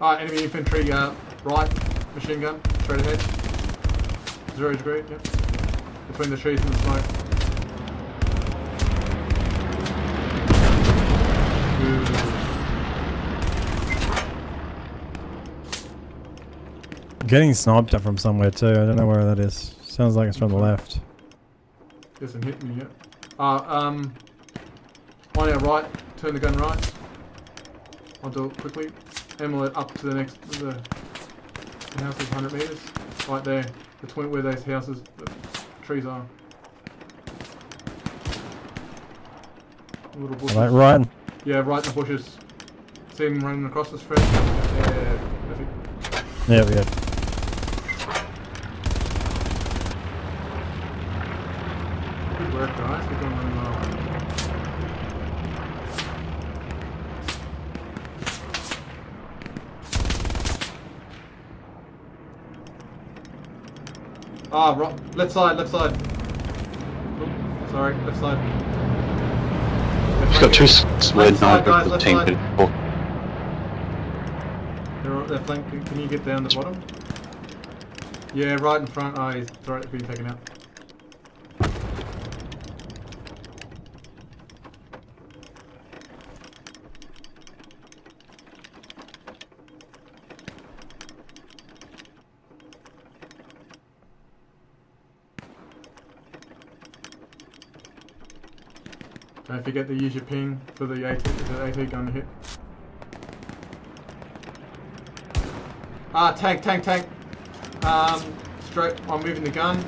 Enemy infantry, right, machine gun, straight ahead. 0 degree, yep. Between the trees and the smoke. Good. Getting sniped up from somewhere too, I don't know where that is. Sounds like it's from the left. Doesn't hit me yet. On our right, turn the gun right. I'll do it quickly. Amulet up to the next, the house is 100 metres. Right there, between where those houses, the trees are. Little bushes. Right, right. Yeah, right in the bushes. See him running across the street? Yeah, perfect. There we go. Good work, guys. We're doing really well. Ah, right. Left side, left side. Oops, sorry, left side. He's got two squared knives with 15 people. They're flanking. Can you get down the bottom? Yeah, right in front. Oh, he's right, being taken out. Don't forget to use your ping for the AT gun to hit. Ah, tank, tank, tank. Straight. I'm moving the gun.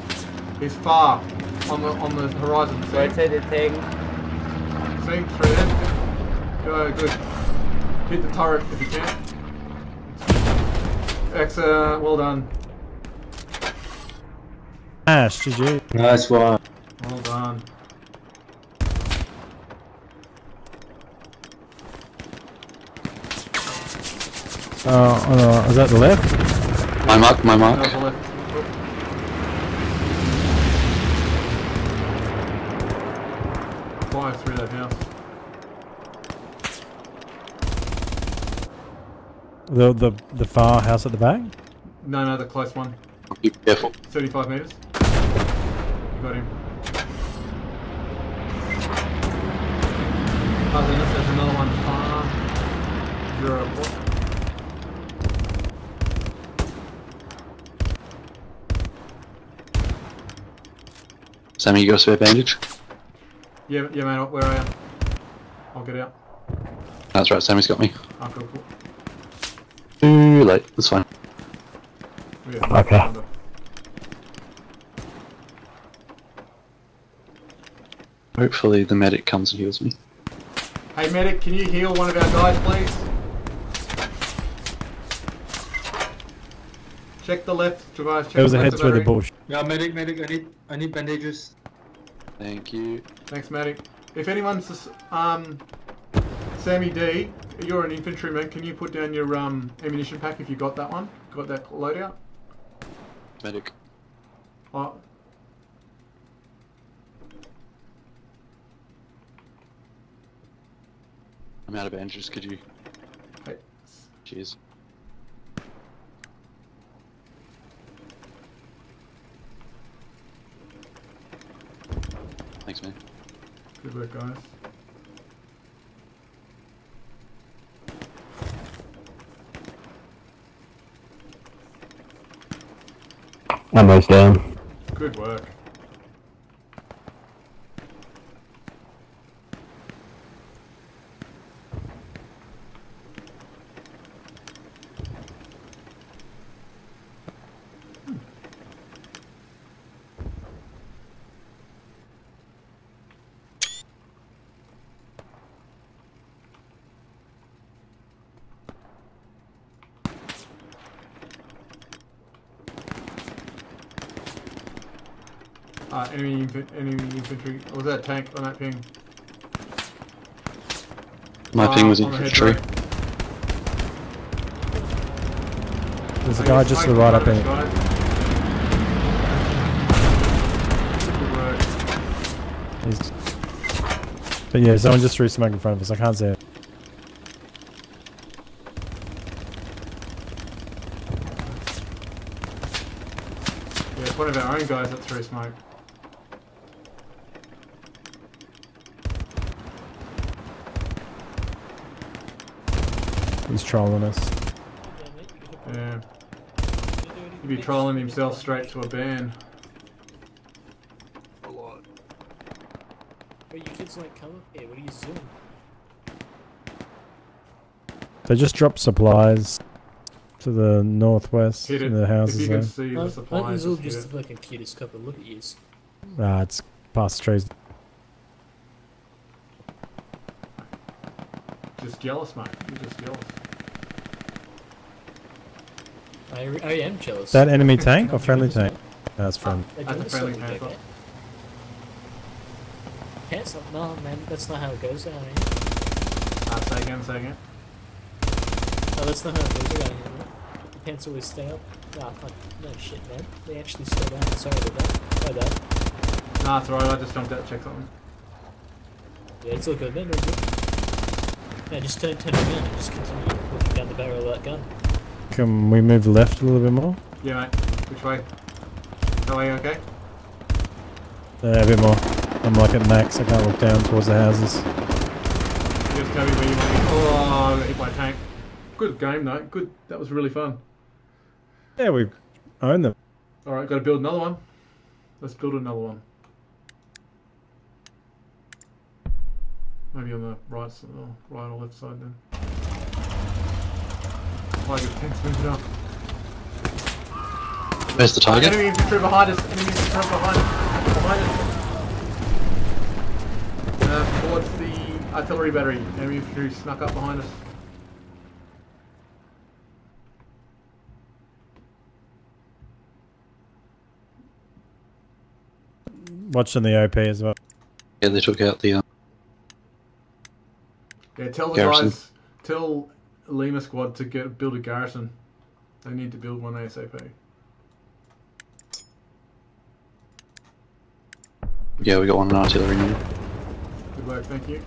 He's far on the horizon. See? Rotated tank. See, straight in. Go, good. Hit the turret if you can. Excellent. Well done. Ash, GG. Nice one. Well done. Is that the left? My mark. No, the left. Fly through that house. The far house at the back? No, the close one. Be careful. 35 meters. You got him. Other than this, there's another one far. 0 o'clock. Sammy, you got a spare bandage? Yeah, man, where I am. I'll get out. That's right, Sammy's got me. Oh, cool. Too late, that's fine. Okay. Hopefully the medic comes and heals me. Hey medic, can you heal one of our guys, please? Check the left, Travis, check the left. There was a head through the bush. Yeah, medic, I need bandages. Thank you. Thanks, medic. If anyone's Sammy D, you're an infantryman. Can you put down your ammunition pack if you got that one? Got that loadout? Medic. Oh. I'm out of bandages. Could you? Hey. Cheers. Thanks, man. Good work, guys. I'm almost down. Good work. Enemy infantry. Or was that a tank on that ping? My ping was infantry. There's a guy just to the right up there. But yeah, someone just threw smoke in front of us. I can't see it. one of our own guys that threw smoke. He's trolling us. Yeah. He'd be trolling himself straight to a ban. A lot. But you kids like come up here, what are you doing? They just dropped supplies to the northwest in the houses. If you can see the supplies. It's all just like a cutest couple of look at yours. Nah, it's past the trees. Just jealous, mate. You're just jealous. I am jealous. That enemy tank or friendly tank? That's friendly. That's a friendly tank. Pants up? No, man, that's not how it goes down here. Say again. Oh, that's not how it goes down here, man. The pants always stay up. Ah, fuck. No shit, man. They actually stay down. Sorry about that. Nah, it's alright. I just jumped out to check something. Yeah, it's all good, man. All good. No, just don't turn around and just continue looking down the barrel of that gun. Can we move left a little bit more? Yeah, mate. Which way? That way, okay? Yeah, a bit more. I'm like at max, I can't look down towards the houses. Just tell me where you want to go. Oh, I got hit by a tank. Good game, though. Good. That was really fun. Yeah, we owned them. Alright, gotta build another one. Let's build another one. Maybe on the right side, or right or left side then. Like the tank's moving up. Where's the target? Enemy infantry behind us! Behind us! Towards the artillery battery. Enemy infantry snuck up behind us. Watching the OP as well. Yeah, they took out the... Yeah, tell the garrison. Guys, tell Lima Squad to build a garrison. They need to build one ASAP. Yeah, we got one in artillery now. Good work, thank you.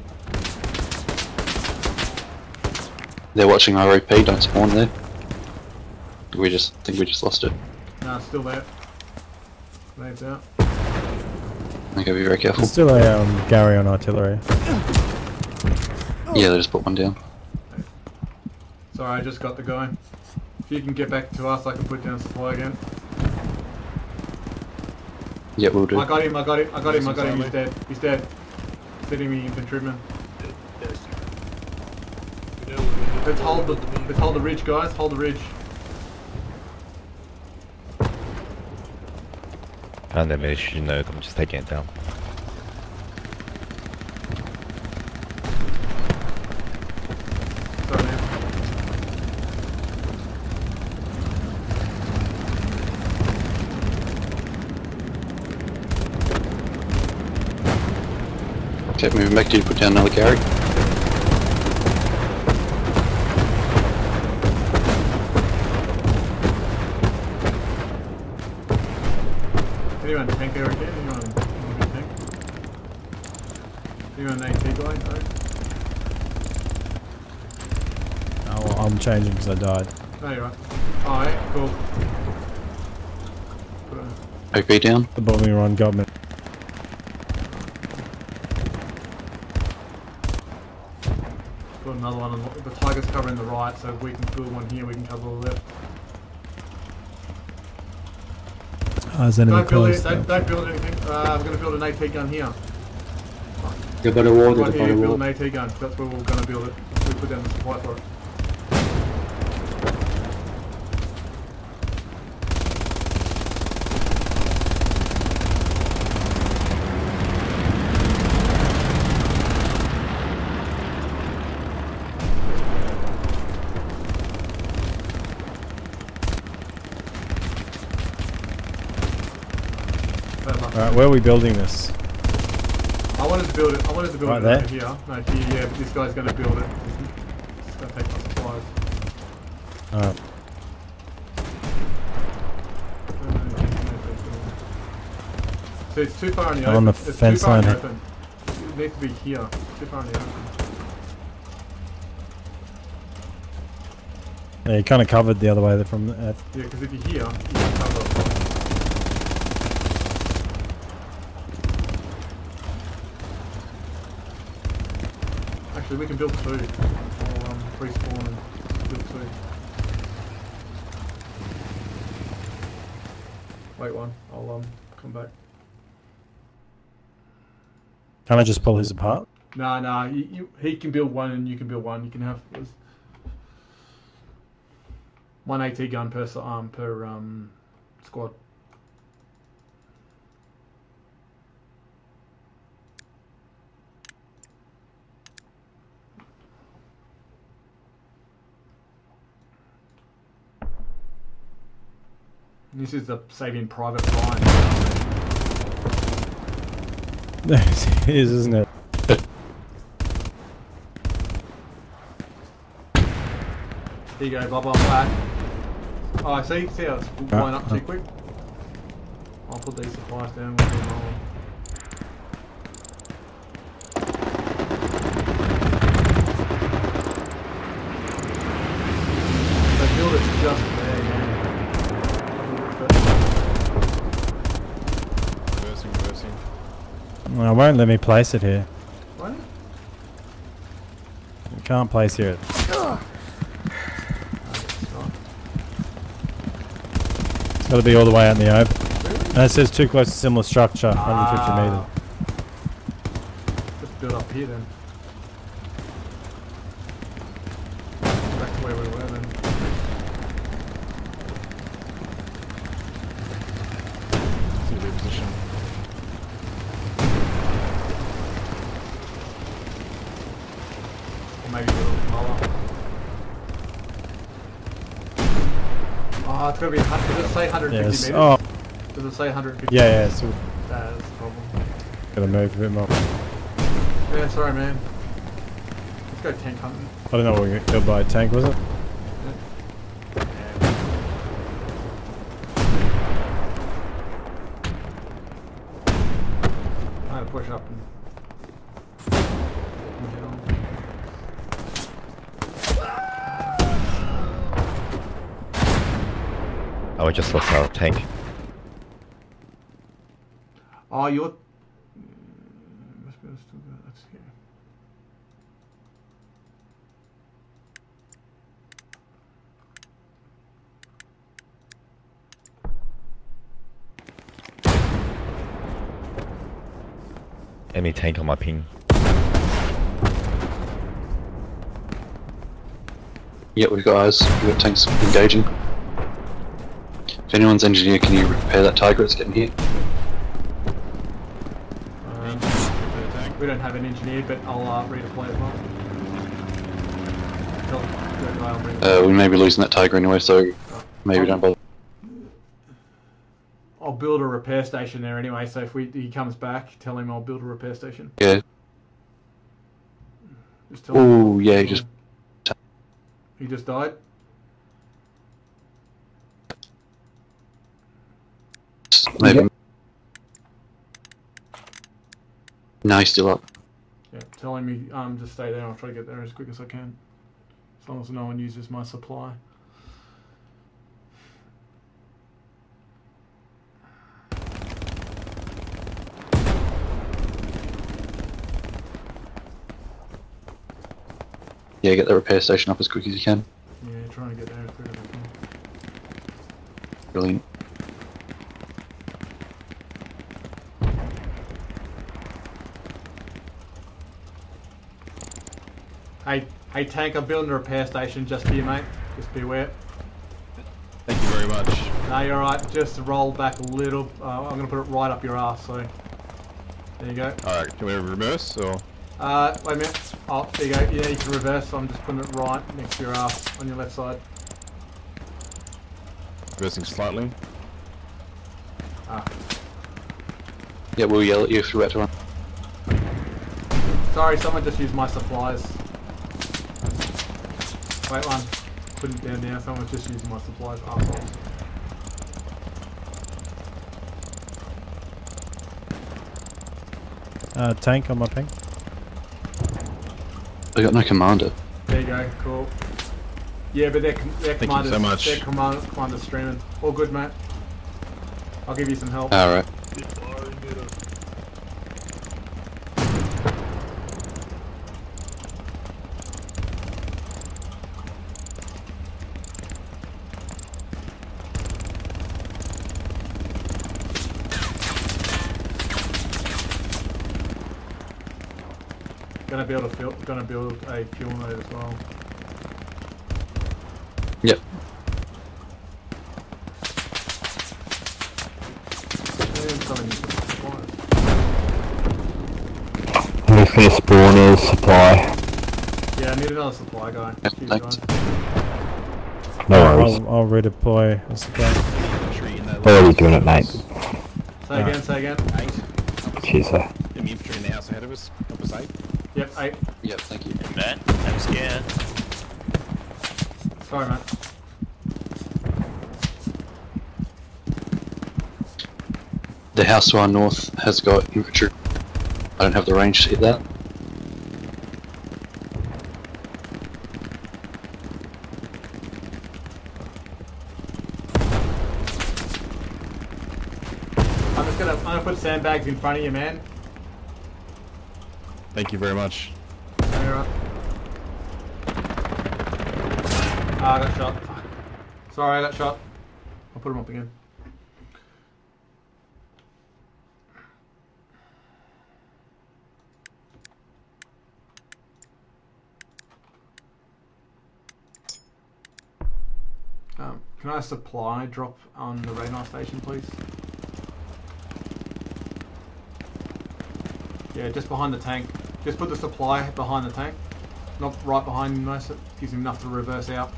They're watching ROP, don't spawn there. We just lost it. Nah, it's still there. Grenades out. Okay, be very careful. There's still a Gary on artillery. Yeah, they just put one down. Sorry, I just got the guy. If you can get back to us, I can put down supply again. Yeah, we'll do. I got him, he's dead. He's hitting me, infantryman. Let's hold the ridge, guys, hold the ridge. And then we should know them, just taking it down. Okay, moving back to you, put down another carry. Anyone tank over again? Anyone tank? Anyone AT going? Sorry. Oh, well, I'm changing because I died. No, you're right. Alright, cool. OP down. The bombing run got me. Another one on the Tiger's covering the right, so if we can build one here, we can cover the left. Don't build anything. I'm going to build an AT gun here. You're going to wall right here, build an AT gun. That's where we're going to build it. We put down the supply for it. Alright, where are we building this? I wanted to build right it over here. No, here, yeah, but this guy's going to build it. He's going to take my supplies. Alright. So it's too far in the open. On the fence line. It needs to be here. It's too far in the open. Yeah, you kind of covered the other way from that. Yeah, because if you're here, you can cover it. So we can build two. I'll respawn and build two. Wait one. I'll come back. Can I just pull his apart? No, no. He can build one and you can build one. You can have one AT gun per squad. This is the Saving Private Ryan. It is, isn't it? There you go, blah blah blah. Oh, see how it's blowing up too quick? I'll put these supplies down. The build is just there, yeah. Reversing. Well, it won't let me place it here. What? I can't place here. No, it's got to be all the way out in the open. Really? And it says too close to similar structure, 150 meters. Let's build up here then. Back to where we were then. It's gonna be 100. Does it say 150 meters? Oh. Does it say 150 meters? Yeah, yeah. That's the problem. Gotta move a bit more. Yeah, sorry man. Let's go tank hunting. I don't know what we got killed by a tank, was it? Yeah. Yeah. I'm gonna push up and... Oh, I just lost our tank. Oh, you're... Must be able to do that. That's here. Enemy tank on my ping. Yeah, we've got eyes. We've got tanks engaging. If anyone's engineer, can you repair that Tiger? It's getting hit. We don't have an engineer, but I'll redeploy it well. We may be losing that Tiger anyway, so maybe don't bother. I'll build a repair station there anyway, so if he comes back, tell him I'll build a repair station. Yeah. Oh yeah, he just died? Maybe. Yep. No, he's still up. Yeah, telling me to stay there. I'll try to get there as quick as I can. As long as no one uses my supply. Yeah, get the repair station up as quick as you can. Yeah, trying to get there as quick as I can. Brilliant. Hey Tank, I'm building a repair station just for you, mate. Just beware. Thank you very much. No, you're alright. Just roll back a little. I'm going to put it right up your ass, so... There you go. Alright, can we reverse, or...? Wait a minute. Oh, there you go. Yeah, you can reverse. I'm just putting it right next to your ass, on your left side. Reversing slightly. Ah. Yeah, we'll yell at you if you're about to run. Sorry, someone just used my supplies. Wait one, put it down now, someone's just using my supplies, assholes. Tank on my ping. I got no commander. There you go, cool. Yeah, but their commander's, commander's streaming. All good, mate. I'll give you some help. Alright. Gonna build a fuel node as well. Yep. I'm just gonna spawn a supply. Yeah, I need another supply guy. Yeah, no worries. I'll redeploy a supply. Already doing it, mate. Say again. Cheers. Infantry in the house ahead of us. Help us eight. Yep, eight. Yep, thank you. Hey, man, I'm scared. Sorry, man. The house to our north has got infantry. I don't have the range to hit that. I'm gonna put sandbags in front of you, man. Thank you very much. Alright. Ah, I got shot. Fuck. Sorry, I got shot. I'll put him up again. Can I supply drop on the radar station, please? Yeah, just behind the tank. Just put the supply behind the tank. Not right behind him, most of it. Gives him enough to reverse out.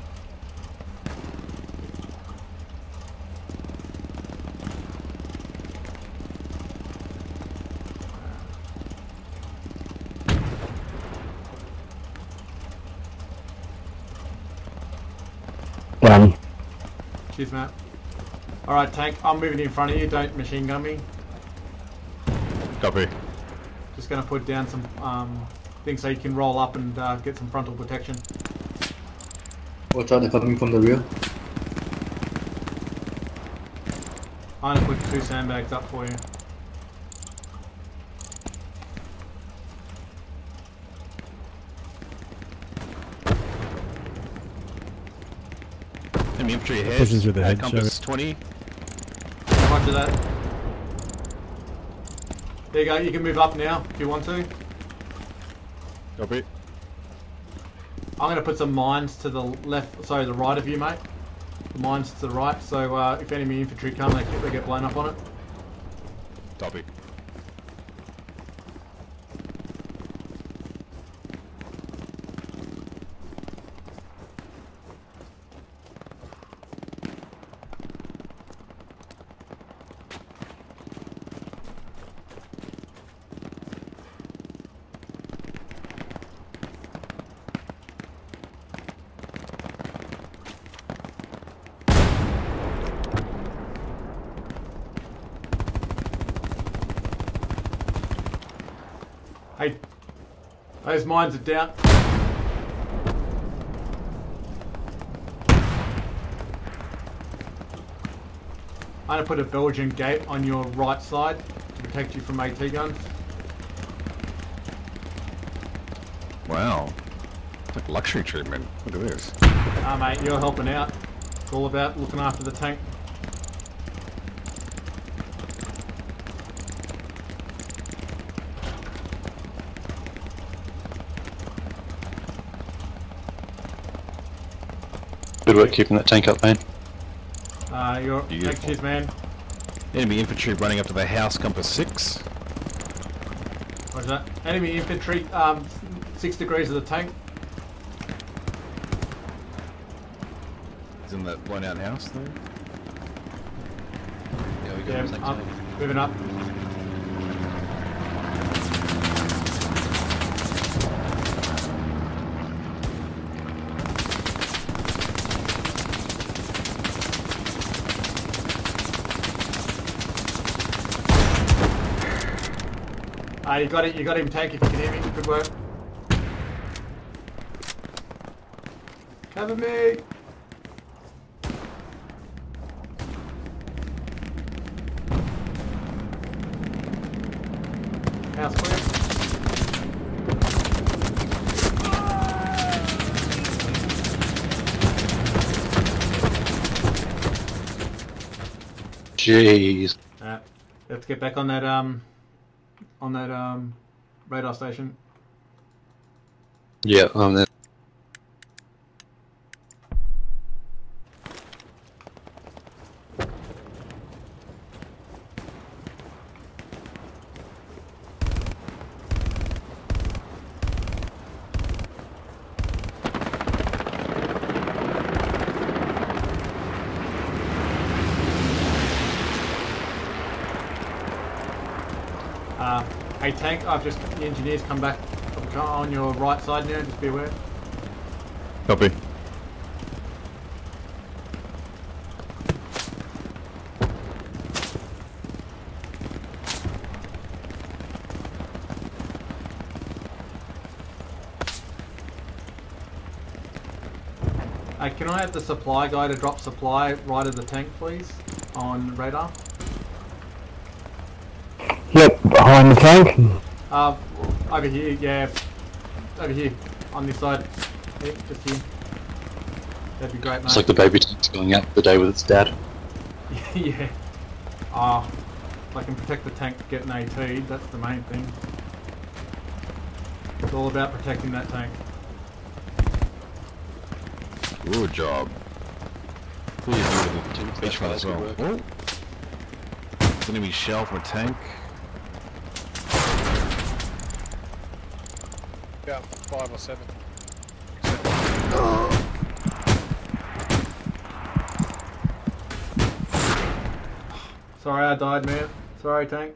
Cheers, Matt. Alright, tank, I'm moving in front of you. Don't machine gun me. Copy. Just going to put down some things so you can roll up and get some frontal protection. Watch out, they're coming from the rear. I'm going to put two sandbags up for you. Enemy infantry ahead. Pushes with the head. Compass 20. Roger that. There you go, you can move up now if you want to. Copy. I'm going to put some mines to the left, sorry, the right of you, mate. The mines to the right, so if enemy infantry come, they get blown up on it. Copy. Hey, those mines are down. I'm going to put a Belgian gate on your right side to protect you from AT guns. Wow, like luxury treatment. Look at this. Ah, mate, you're helping out. It's all about looking after the tank. Good work keeping that tank up, man. You're active, man. Enemy infantry running up to the house, compass 6. What's that? Enemy infantry, 6 degrees of the tank. He's in that blown out house, though. Yeah, we got him. Moving up. You got it, you got him, tank, if you can hear me. Good work. Cover me! House clear. Jeez. Alright, let's get back on that radar station. Yeah, I'm there. Hey tank, I've just the engineers come back on your right side now, just be aware. Copy. Can I have the supply guy to drop supply right of the tank please, on radar? Yep, behind the tank. Over here, yeah. Over here, on this side. Yep, just here. That'd be great, mate. It's like the baby tank's going out the day with its dad. Yeah. Ah, if I can protect the tank getting AT'd, that's the main thing. It's all about protecting that tank. Good job. Please do the tank beach as well. Oh. Enemy shell from a tank. Yeah, 5 or 7. Sorry, I died, man. Sorry, tank.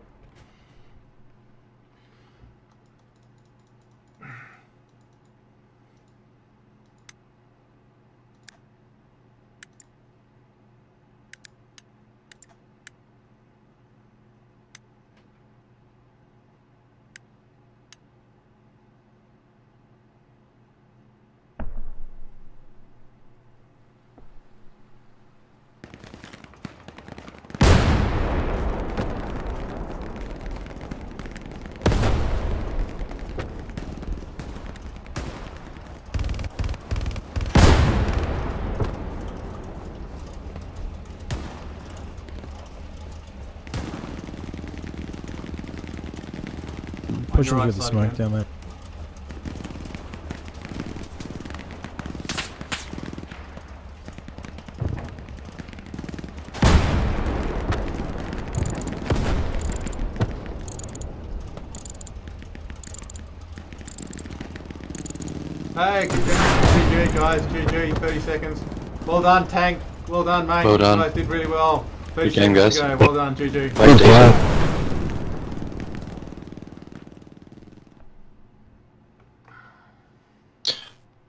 Pushing through the smoke down there. Hey, GG guys, GG, 30 seconds. Well done, tank. Well done, mate. Well done. You guys did really well. 30 seconds ago. Well done, GG. Thank you.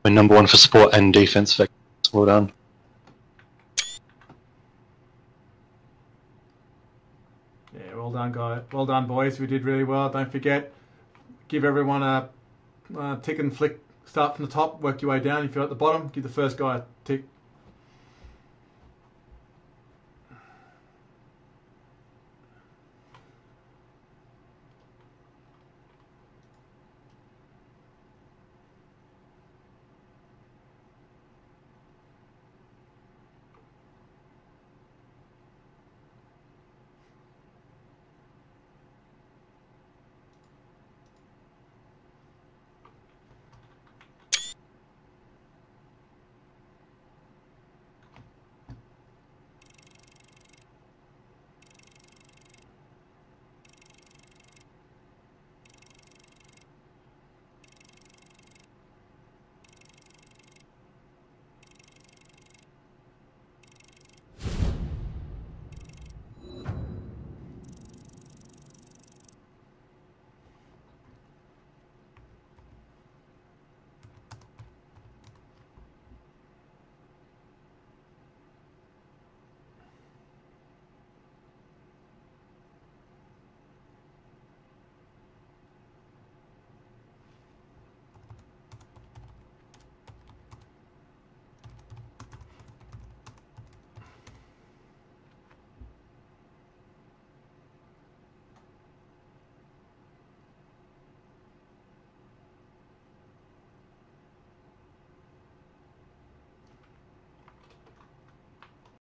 Number one for support and defense. Well done. Yeah, well done, guys. Well done, boys. We did really well. Don't forget, give everyone a tick and flick. Start from the top, work your way down. If you're at the bottom, give the first guy a tick.